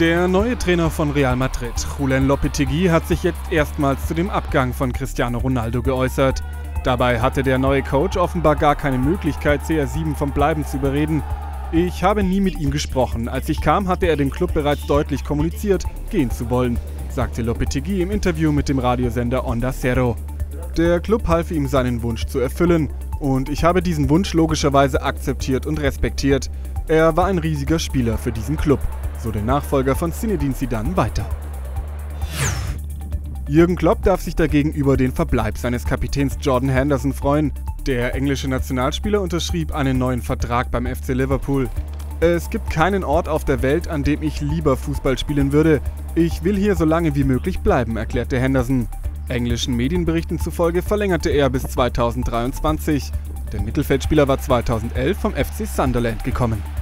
Der neue Trainer von Real Madrid, Julen Lopetegui, hat sich jetzt erstmals zu dem Abgang von Cristiano Ronaldo geäußert. Dabei hatte der neue Coach offenbar gar keine Möglichkeit, CR7 vom Bleiben zu überreden. Ich habe nie mit ihm gesprochen. Als ich kam, hatte er dem Club bereits deutlich kommuniziert, gehen zu wollen, sagte Lopetegui im Interview mit dem Radiosender Onda Cero. Der Club half ihm, seinen Wunsch zu erfüllen. Und ich habe diesen Wunsch logischerweise akzeptiert und respektiert. Er war ein riesiger Spieler für diesen Club, so der Nachfolger von Zinedine Zidane weiter. Jürgen Klopp darf sich dagegen über den Verbleib seines Kapitäns Jordan Henderson freuen. Der englische Nationalspieler unterschrieb einen neuen Vertrag beim FC Liverpool. Es gibt keinen Ort auf der Welt, an dem ich lieber Fußball spielen würde. Ich will hier so lange wie möglich bleiben, erklärte Henderson. Englischen Medienberichten zufolge verlängerte er bis 2023. Der Mittelfeldspieler war 2011 vom FC Sunderland gekommen.